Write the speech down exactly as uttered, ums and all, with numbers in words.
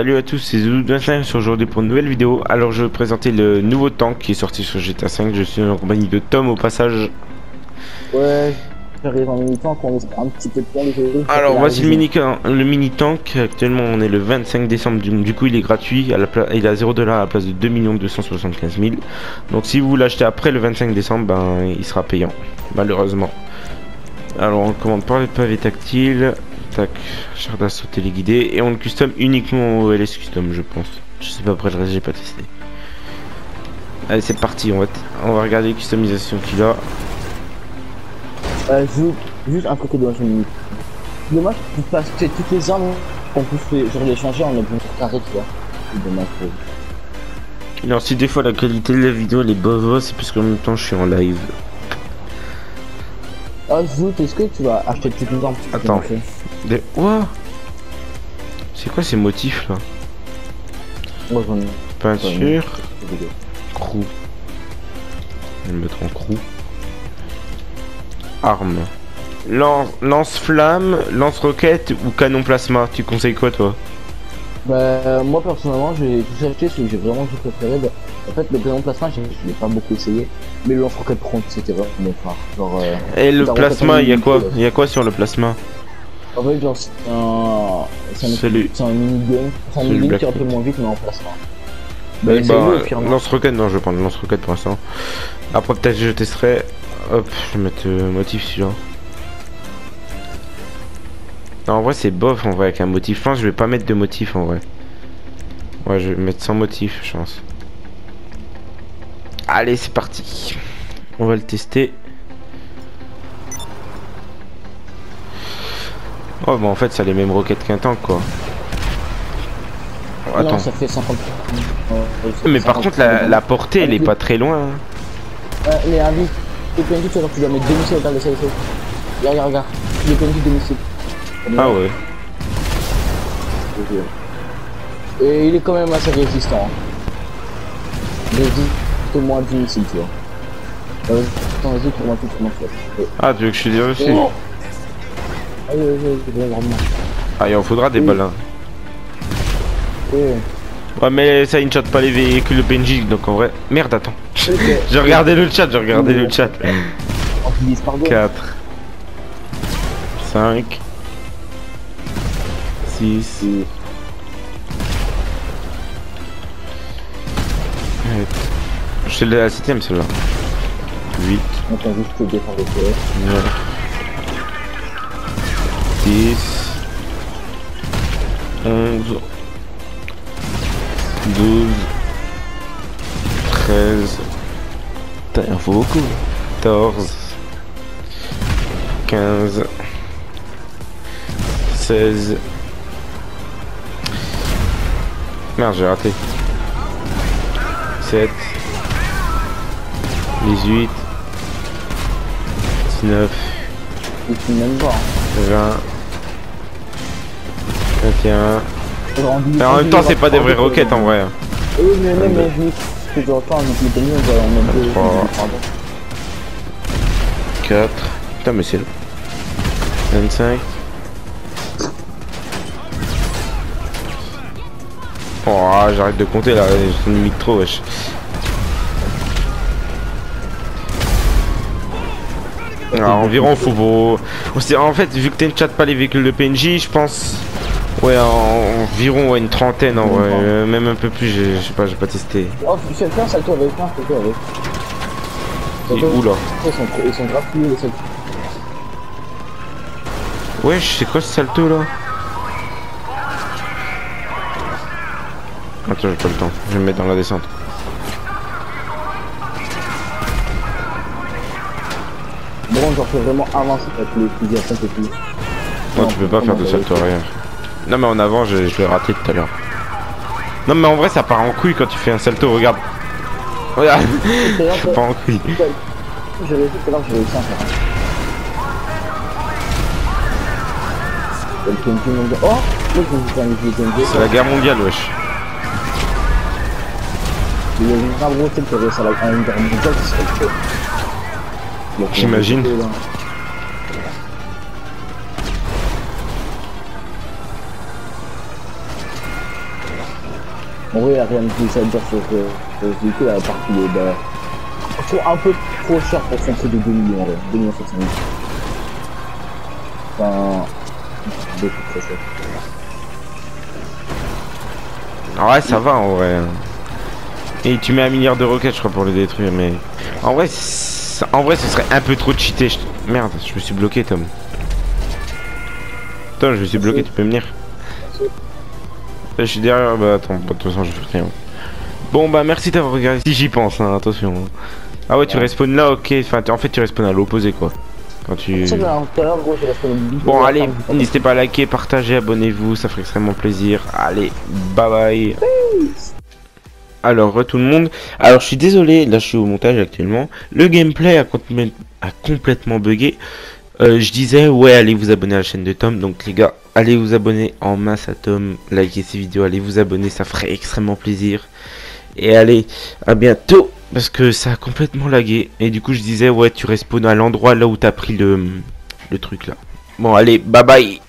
Salut à tous, c'est zouzoutedu vingt-cinq aujourd'hui pour une nouvelle vidéo. Alors je vais vous présenter le nouveau tank qui est sorti sur GTA cinq. Je suis en compagnie de Tom au passage. Ouais, j'arrive en mini-tank, on espère un petit peu de temps de jeu. Alors voici le mini-tank, actuellement on est le vingt-cinq décembre, du, du coup il est gratuit, à la il a zéro dollar à la place de deux millions deux cent soixante-quinze mille. Donc si vous l'achetez après le vingt-cinq décembre, ben, il sera payant, malheureusement. Alors on le commande par les pavés tactiles. Tac, char d'assaut téléguidé, et on le custom uniquement au L S custom, je pense. Je sais pas, après le reste j'ai pas testé. Allez, c'est parti, on va, on va regarder les customisations qu'il a. Euh, juste un côté de la minute. Dommage que tu passes toutes les armes qu'on peut les changer en carré, tu vois. C'est dommage. Alors, si des fois la qualité de la vidéo elle est bof, c'est parce qu'en même temps je suis en live. Ah, Zout, est-ce que tu vas acheter toutes les armes? Attends. Des... Wow. C'est quoi ces motifs là? Moi j'en ai. Peinture. Crew. Je vais me mettre en crew. Arme. Lance-flamme, lance-roquette ou canon plasma? Tu conseilles quoi toi? Bah moi personnellement j'ai tout acheté, celui que j'ai vraiment tout préféré. Bah, en fait le canon plasma je l'ai pas beaucoup essayé, mais le lance-roquette prompt c'était vraiment mon phare. Genre, euh, et le plasma, il y a quoi? Il y a quoi sur le plasma? En fait genre c'est un... c'est un mini-game, c'est un mini-game qui est un peu moins vite mais en plasma. Bah, bah, bah euh, lance-roquette, non je vais prendre le lance-roquette pour l'instant. Après peut-être je testerai. Hop, je vais mettre euh, motif celui-là. Non, en vrai c'est bof en vrai avec un motif. Enfin je vais pas mettre de motif en vrai. Ouais je vais mettre sans motif je pense. Allez c'est parti. On va le tester. Oh bah en fait ça a les mêmes roquettes qu'un tank quoi. Oh, attends. Non, ça fait cinquante... Mais par contre la, la portée elle est pas très loin. Euh, les avis. Les P N J tu dois mettre deux missiles, regarde ça, ça. Regarde, regarde, les P N J deux missiles. Ah ouais. Et il est quand même assez résistant. J'ai dit au moins dix missiles tu vois. Euh, attends vas-y pour moi tout comment faire. Ah tu veux que je te dise aussi? Ah il en faudra des balles. Ouais mais ça ne shot pas les véhicules P N J donc en vrai. Merde attends. Okay. J'ai regardé le chat, j'ai regardé le chat. quatre cinq six sept. Je te l'ai à la septième celle-là. huit. Attends juste que défendre le P S. dix onze douze treize. Putain, il en faut beaucoup. quatorze quinze seize. Merde, j'ai raté. sept dix-huit dix-neuf. Il faut même voir. vingt vingt et un. En même temps, c'est pas des vraies roquettes en vrai. Oui, mais même la vie. Que j'entends un petit peu mieux, on va en mettre trois quatre. Putain, mais c'est là. vingt-cinq. Oh, j'arrête de compter là, je limite trop, wesh. Ah, environ faut vous... En fait, vu que tu ne chattes pas les véhicules de P N J, je pense... Ouais, environ ouais, une trentaine en vrai, euh, même un peu plus, je sais pas, j'ai pas testé. Oh, c'est le ça toi avec un, c'est toi avec. Ils sont où là? Ils sont grave plus les saltos. Ouais, je sais quoi ce salto là? Attends, j'ai pas le temps, je vais me mettre dans la descente. Bon, j'en fais vraiment avancer avec les fusils à cinq et plus. Non, tu peux pas faire de salto arrière. Non mais en avant je, je l'ai raté tout à l'heure. Non mais en vrai ça part en couille quand tu fais un salto, regarde. Regarde. Ça part en couille. Je l'ai fait tout à l'heure, je l'ai fait. Oh, c'est la guerre mondiale wesh. J'imagine. En vrai, il n'y a rien de plus à dire sur ce véhicule à part qu'il est bah, trop, un peu trop cher pour son prix de deux millions en vrai. deux millions sept cent mille. Enfin, beaucoup trop cher. Ouais, ça va en vrai. Et tu mets un milliard de roquettes, je crois, pour le détruire, mais en vrai, en vrai, ce serait un peu trop cheaté. Je... Merde, je me suis bloqué, Tom. Tom, je me suis bloqué, tu peux venir. Là, je suis derrière, bah attends, de toute façon, je fais rien. Bon, bah merci d'avoir regardé. Si j'y pense, hein, attention. Ah ouais, tu ouais. respawns là, ok. Enfin, en fait, tu respawns à l'opposé, quoi. Quand tu... Bon, allez, n'hésitez pas à liker, partager, abonnez-vous, ça ferait extrêmement plaisir. Allez, bye bye. Peace. Alors, tout le monde. Alors, je suis désolé, là, je suis au montage actuellement. Le gameplay a, a complètement bugué. Euh, je disais, ouais, allez vous abonner à la chaîne de Tom. Donc, les gars, allez vous abonner en masse à Tom. Likez ses vidéos, allez vous abonner, ça ferait extrêmement plaisir. Et allez, à bientôt. Parce que ça a complètement lagué. Et du coup, je disais, ouais, tu respawns à l'endroit là où t'as pris le, le truc là. Bon, allez, bye bye.